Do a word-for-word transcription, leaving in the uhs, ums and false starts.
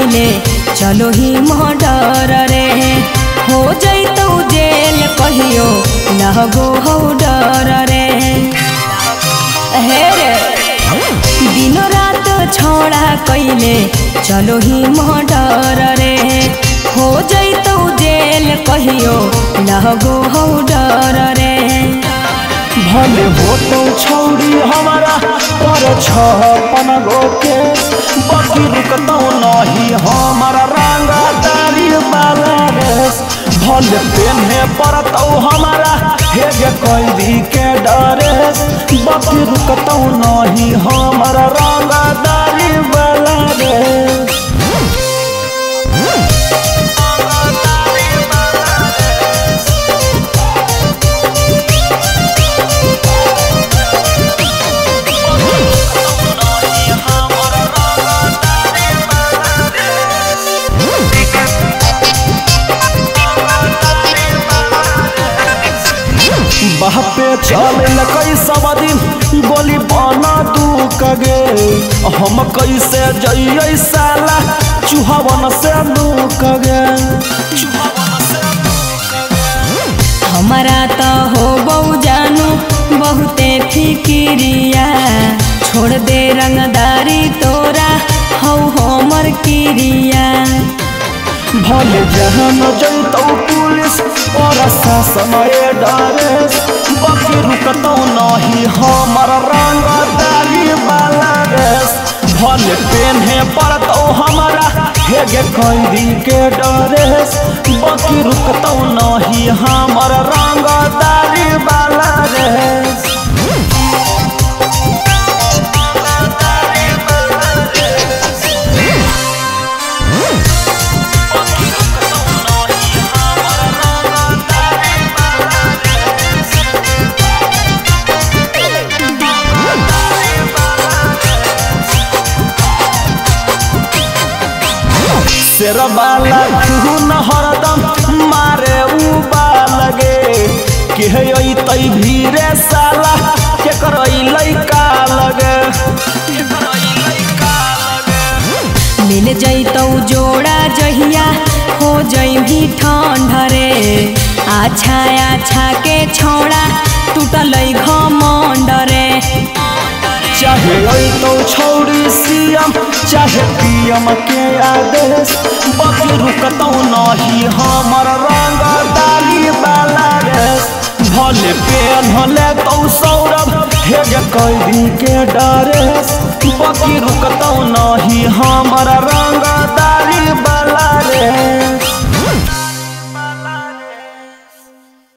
महीने चलो ही मर्डर रे हो जैतौ जेल कहियो न हो हो डर रे। दिन रात छोड़ा कइले चलो ही मर्डर रे हो जैतौ जेल कहियो न हो हो डर रे। भले हो तो छोड़ी हमारा पर छपन गो केस बाकी रुकतौ नहीं हमारा रंगदारी बाला रेस। भले पेन्हे पड़तौ हमारा हेगे कैदी के डरेस बाकी रुकतौ नहीं हमारा रंगदारी बाला रेस। पे चल कई सब दिन गोली बना तू कगे हम कैसे जइए साला चुहवन से लूकगे। हमारा तो हो बहु जानू बहुते फिक्रिया छोड़ दे रंगदारी तोरा हो हमर क्रिया। भले जहन जइतौ पुलिस और समय डरेस बाकी रुकतौ नहीं हमारा रंगदारी बाला रेस। भले पेन्हे पड़तौ हमारा हेगे कैदी के डरेस बाकी रुकतौ नहीं हमारा रंगदारी बाला रेस। तेरा बाला तू न हरदम मारे उबा लगे कि है यही तई भीरे साला के करई लइका लगे। मिल जइतौ जोड़ा जहिया हो जई भी ठंड रे अच्छा अच्छा के छोड़ा टूटल घमंड रे। चाहे तो छोड़ी सीएम चाहे पीएम के आदेश बाकी रुकतौ नहीं हमारा रंगदारी बाला रेस। भले पेन्हले तौ सौरभ हेगे कैदी के डरेस बाकी रुकतौ नहीं हमारा रंगदारी बाला रेस।